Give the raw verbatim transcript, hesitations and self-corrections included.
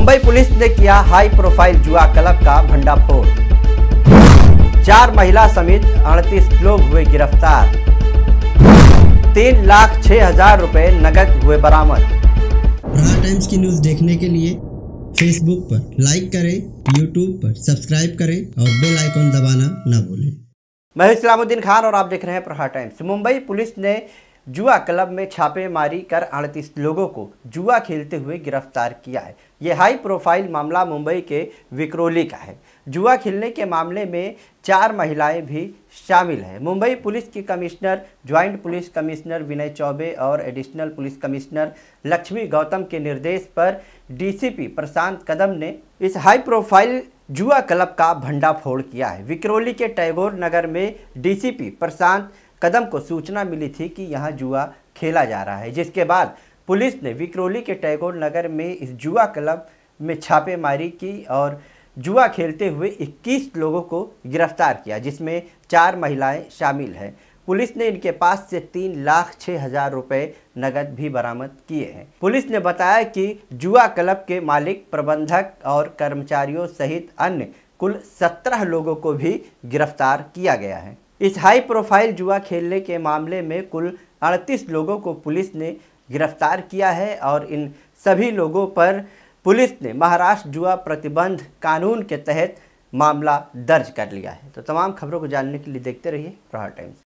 Mumbai police ने किया high profile जुआ क्लब का भंडाफोड़, चार महिला समेत अड़तीस लोग हुए गिरफ्तार, तीन लाख छह हजार रूपए नकद हुए बरामद। प्रहार टाइम्स की न्यूज देखने के लिए फेसबुक पर लाइक करें, यूट्यूब पर सब्सक्राइब करें और बेल आइकॉन दबाना ना भूलें। मैं इस्लामुद्दीन खान और आप देख रहे हैं प्रहार टाइम्स। मुंबई पुलिस ने जुआ क्लब में छापेमारी कर अड़तीस लोगों को जुआ खेलते हुए गिरफ्तार किया है। यह हाई प्रोफाइल मामला मुंबई के विक्रोली का है। जुआ खेलने के मामले में चार महिलाएं भी शामिल हैं। मुंबई पुलिस की commissioner, joint police commissioner Vinay Choubey और additional police commissioner Lakshmi Gautam के निर्देश पर डीसीपी प्रशांत कदम ने इस हाई प्रोफाइल जुआ क्लब का भंडाफोड़ किया है। विक्रोली के टैगोर नगर में डीसीपी प्रशांत कदम को सूचना मिली थी कि यहां जुआ खेला जा रहा है, जिसके बाद पुलिस ने विक्रोली के टैगोर नगर में इस जुआ क्लब में छापेमारी की और जुआ खेलते हुए इक्कीस लोगों को गिरफ्तार किया, जिसमें चार महिलाएं शामिल हैं। पुलिस ने इनके पास से तीन लाख छः हजार रुपये नकद भी बरामद किए हैं। पुलिस ने बताया कि जुआ क्लब के मालिक, प्रबंधक और कर्मचारियों सहित अन्य कुल सत्रह लोगों को भी गिरफ्तार किया गया है। इस हाई प्रोफाइल जुआ खेलने के मामले में कुल अड़तीस लोगों को पुलिस ने गिरफ्तार किया है और इन सभी लोगों पर पुलिस ने महाराष्ट्र जुआ प्रतिबंध कानून के तहत मामला दर्ज कर लिया है। तो तमाम खबरों को जानने के लिए देखते रहिए प्रहार टाइम्स।